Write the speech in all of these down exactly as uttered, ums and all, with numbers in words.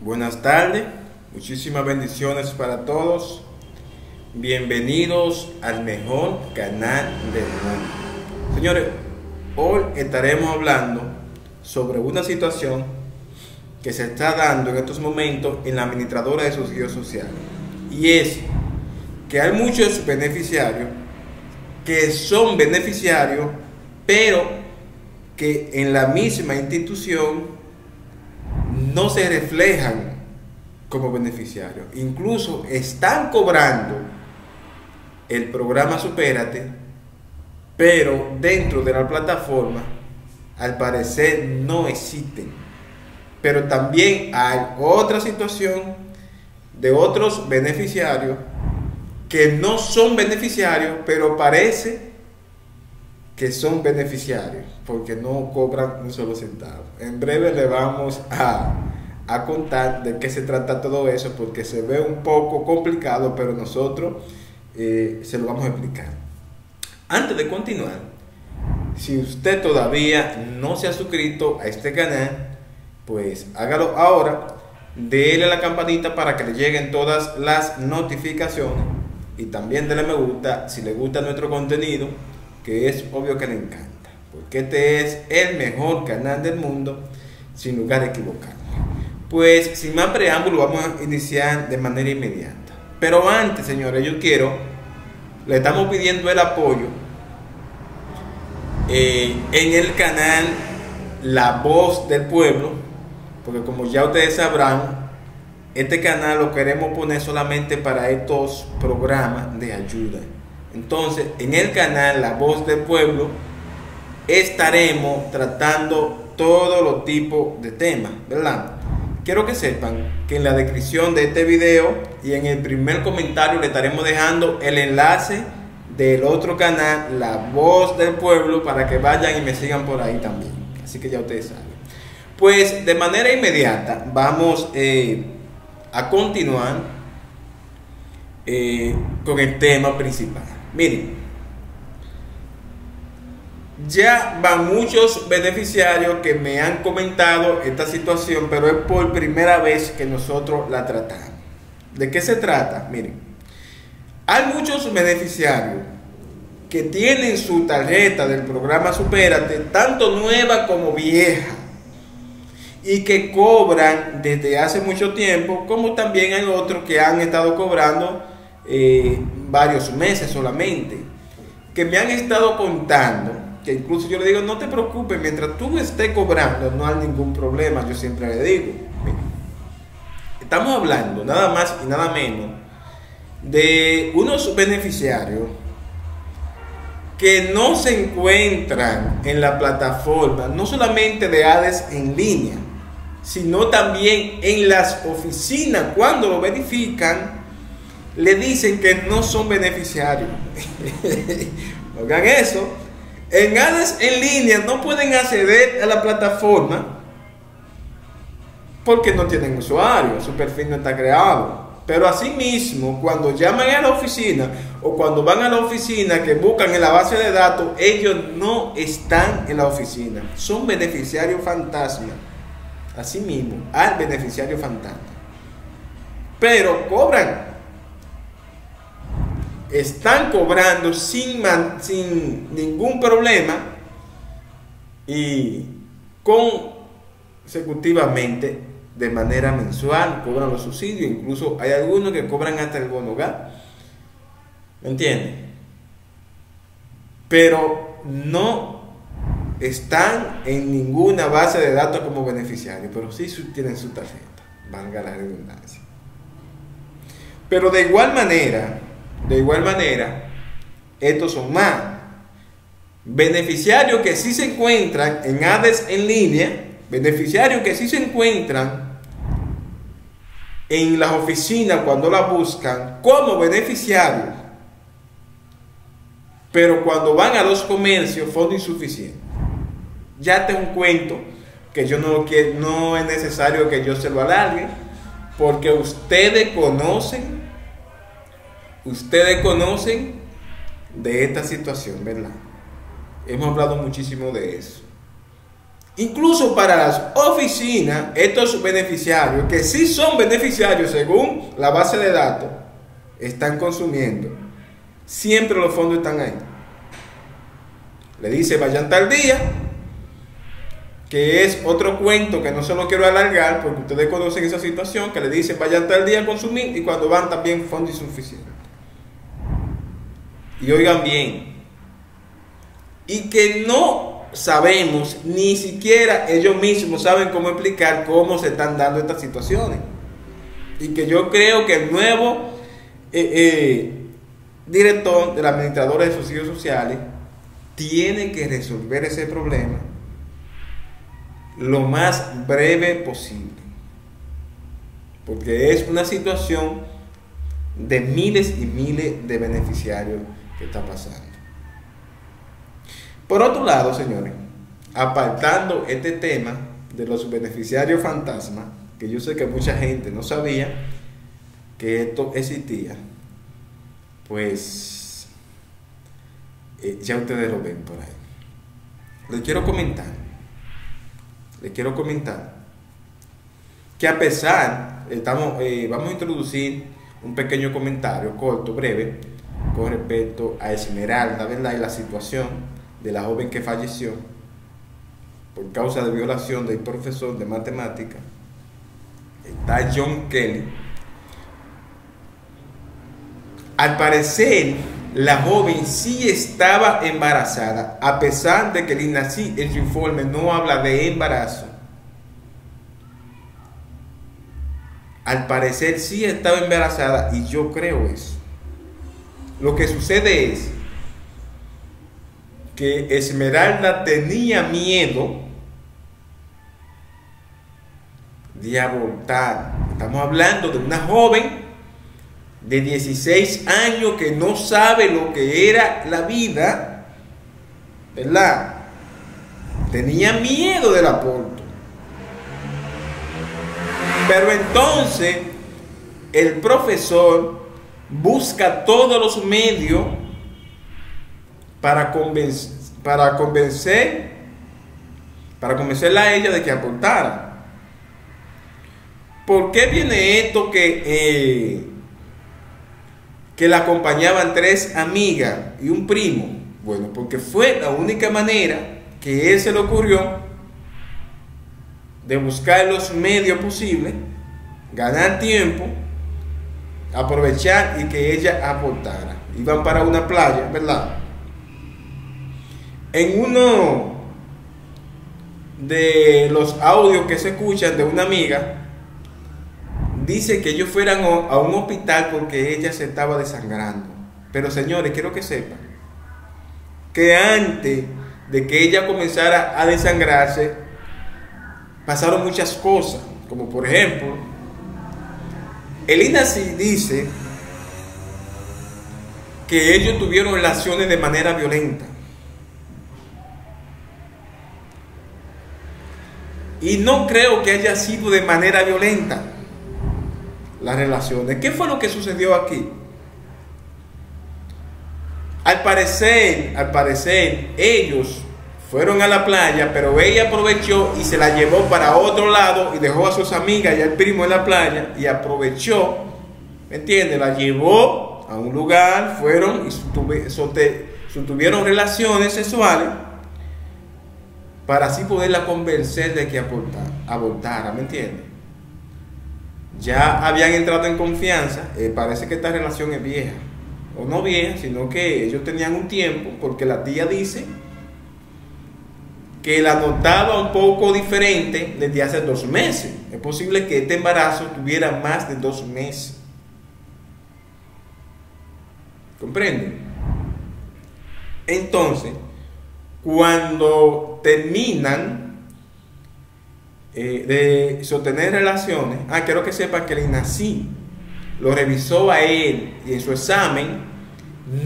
Buenas tardes, muchísimas bendiciones para todos. Bienvenidos al mejor canal del mundo. Señores, hoy estaremos hablando sobre una situación que se está dando en estos momentos en la administradora de subsidios sociales. Y es que hay muchos beneficiarios que son beneficiarios, pero que en la misma institución no se reflejan como beneficiarios. Incluso están cobrando el programa Supérate, pero dentro de la plataforma al parecer no existen. Pero también hay otra situación de otros beneficiarios que no son beneficiarios, pero parece que son beneficiarios porque no cobran un solo centavo. En breve le vamos a, a contar de qué se trata todo eso, porque se ve un poco complicado, pero nosotros eh, se lo vamos a explicar. Antes de continuar, si usted todavía no se ha suscrito a este canal, pues hágalo ahora, dele a la campanita para que le lleguen todas las notificaciones. Y también denle me gusta si le gusta nuestro contenido, que es obvio que le encanta, porque este es el mejor canal del mundo, sin lugar a equivocarme. Pues sin más preámbulo, vamos a iniciar de manera inmediata. Pero antes, señores, yo quiero, le estamos pidiendo el apoyo eh, en el canal La Voz del Pueblo, porque como ya ustedes sabrán, este canal lo queremos poner solamente para estos programas de ayuda. Entonces, en el canal La Voz del Pueblo estaremos tratando todos los tipos de temas, ¿verdad? Quiero que sepan que en la descripción de este video y en el primer comentario le estaremos dejando el enlace del otro canal, La Voz del Pueblo, para que vayan y me sigan por ahí también. Así que ya ustedes saben. Pues de manera inmediata vamos eh, a continuar eh, con el tema principal. Miren, ya van muchos beneficiarios que me han comentado esta situación, pero es por primera vez que nosotros la tratamos. ¿De qué se trata? Miren, hay muchos beneficiarios que tienen su tarjeta del programa Supérate, tanto nueva como vieja, y que cobran desde hace mucho tiempo, como también hay otros que han estado cobrando eh, varios meses solamente, que me han estado contando, que incluso yo le digo, no te preocupes, mientras tú estés cobrando no hay ningún problema. Yo siempre le digo, mira, estamos hablando nada más y nada menos de unos beneficiarios que no se encuentran en la plataforma, no solamente de ADESS en línea, sino también en las oficinas. Cuando lo verifican, le dicen que no son beneficiarios. Oigan eso. En ADESS en línea no pueden acceder a la plataforma porque no tienen usuario, su perfil no está creado. Pero asimismo, cuando llaman a la oficina o cuando van a la oficina que buscan en la base de datos, ellos no están en la oficina. Son beneficiarios fantasma. Así mismo, al beneficiario fantasma. Pero cobran. Están cobrando sin, man, sin ningún problema y consecutivamente, de manera mensual, cobran los subsidios. Incluso hay algunos que cobran hasta el bono hogar. ¿Me entienden? Pero no están en ninguna base de datos como beneficiarios, pero sí tienen su tarjeta, valga la redundancia. Pero de igual manera, de igual manera, estos son más beneficiarios que sí se encuentran en ADESS en línea, beneficiarios que sí se encuentran en las oficinas cuando la buscan como beneficiarios, pero cuando van a los comercios, fondo insuficiente. Ya te un cuento que yo no quiero, no es necesario que yo se lo alargue, porque ustedes conocen, ustedes conocen de esta situación, ¿verdad? Hemos hablado muchísimo de eso. Incluso para las oficinas, estos beneficiarios, que sí son beneficiarios según la base de datos, están consumiendo. Siempre los fondos están ahí. Le dice, vayan tal día, que es otro cuento que no se lo quiero alargar, porque ustedes conocen esa situación, que le dicen, vayan tal día a consumir, y cuando van también fondos insuficientes. Y oigan bien, y que no sabemos, ni siquiera ellos mismos saben cómo explicar cómo se están dando estas situaciones. Y que yo creo que el nuevo eh, eh, director de la administradora de subsidios sociales tiene que resolver ese problema lo más breve posible, porque es una situación de miles y miles de beneficiarios que está pasando. Por otro lado, señores, apartando este tema de los beneficiarios fantasmas, que yo sé que mucha gente no sabía que esto existía, pues eh, ya ustedes lo ven por ahí. Les quiero comentar, les quiero comentar que a pesar, estamos, eh, vamos a introducir un pequeño comentario corto, breve, con respecto a Esmeralda, ¿verdad? Y la situación de la joven que falleció por causa de violación del profesor de matemática. Está John Kelly. Al parecer, la joven sí estaba embarazada, a pesar de que el INASI en su informe no habla de embarazo. Al parecer sí estaba embarazada, y yo creo eso. Lo que sucede es que Esmeralda tenía miedo de abortar. Estamos hablando de una joven de dieciséis años que no sabe lo que era la vida, ¿verdad? Tenía miedo del aborto. Pero entonces el profesor busca todos los medios Para convencer, para convencer, para convencerla a ella de que aportara. ¿Por qué viene esto que, eh, que la acompañaban tres amigas y un primo? Bueno, porque fue la única manera que él se le ocurrió de buscar los medios posibles, ganar tiempo, aprovechar y que ella aportara. Iban para una playa, ¿verdad? En uno de los audios que se escuchan de una amiga, dice que ellos fueran a un hospital porque ella se estaba desangrando. Pero señores, quiero que sepan que antes de que ella comenzara a desangrarse, pasaron muchas cosas, como por ejemplo, el INASI dice que ellos tuvieron relaciones de manera violenta. Y no creo que haya sido de manera violenta las relaciones. ¿Qué fue lo que sucedió aquí? Al parecer, al parecer, ellos fueron a la playa, pero ella aprovechó y se la llevó para otro lado y dejó a sus amigas y al primo en la playa y aprovechó, ¿me entiendes? La llevó a un lugar, fueron y sostuvieron relaciones sexuales, para así poderla convencer de que abortara, abortara, ¿me entiendes? Ya habían entrado en confianza, eh, parece que esta relación es vieja, o no vieja, sino que ellos tenían un tiempo, porque la tía dice que la notaba un poco diferente desde hace dos meses. Es posible que este embarazo tuviera más de dos meses. ¿Comprenden? Entonces, cuando terminan eh, de sostener relaciones, ah, quiero que sepan que el INASI lo revisó a él y en su examen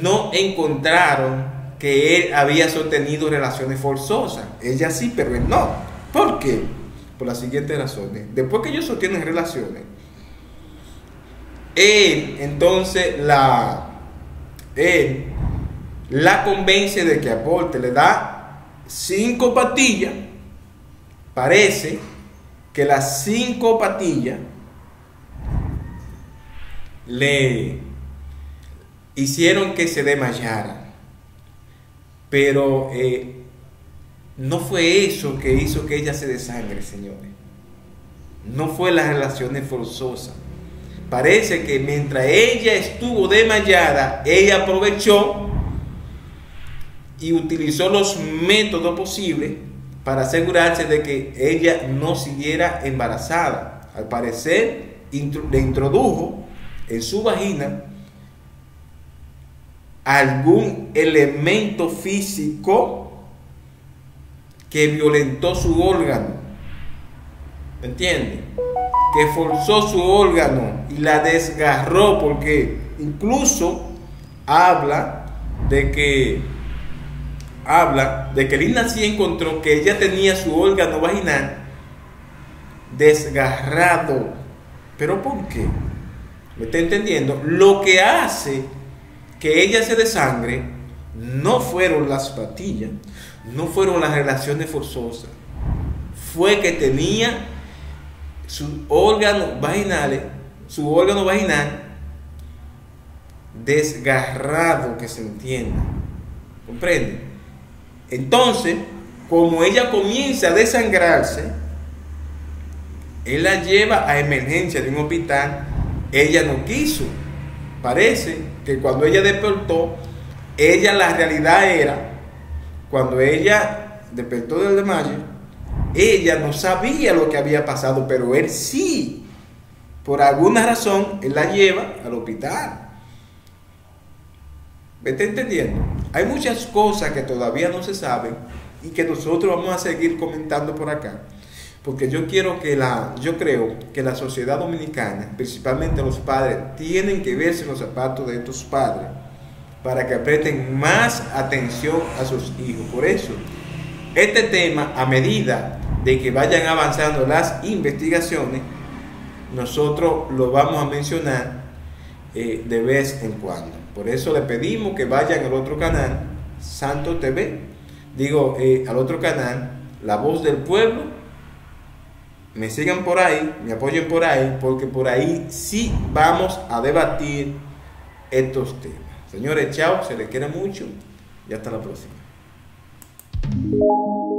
no encontraron que él había sostenido relaciones forzosas. Ella sí, pero él no. ¿Por qué? Por las siguientes razones. Después que ellos sostienen relaciones, él entonces la él la convence de que aporte, le da cinco patillas. Parece que las cinco patillas le hicieron que se desmayara, pero eh, no fue eso que hizo que ella se desangre, señores. No fue las relaciones forzosas. Parece que mientras ella estuvo desmayada, ella aprovechó y utilizó los métodos posibles para asegurarse de que ella no siguiera embarazada. Al parecer, le introdujo en su vagina algún elemento físico que violentó su órgano. ¿Me entiendes? Que forzó su órgano y la desgarró, porque incluso habla de que habla de que el INASI encontró que ella tenía su órgano vaginal desgarrado. ¿Pero por qué? ¿Me está entendiendo? Lo que hace que ella se desangre no fueron las patillas, no fueron las relaciones forzosas, fue que tenía sus órganos vaginales, su órgano vaginal desgarrado, que se entienda, comprende. Entonces, como ella comienza a desangrarse, él la lleva a emergencia de un hospital. Ella no quiso. Parece que cuando ella despertó, ella, la realidad era, cuando ella despertó del desmayo, ella no sabía lo que había pasado, pero él sí. Por alguna razón, él la lleva al hospital. ¿Me está entendiendo? Hay muchas cosas que todavía no se saben y que nosotros vamos a seguir comentando por acá, porque yo quiero que la, yo creo que la sociedad dominicana, principalmente los padres, tienen que verse en los zapatos de estos padres para que presten más atención a sus hijos. Por eso, este tema, a medida de que vayan avanzando las investigaciones, nosotros lo vamos a mencionar eh, de vez en cuando. Por eso le pedimos que vayan al otro canal, Santo T V, digo, eh, al otro canal, La Voz del Pueblo. Me sigan por ahí, me apoyen por ahí, porque por ahí sí vamos a debatir estos temas. Señores, chao, se les quiere mucho y hasta la próxima. Thank you.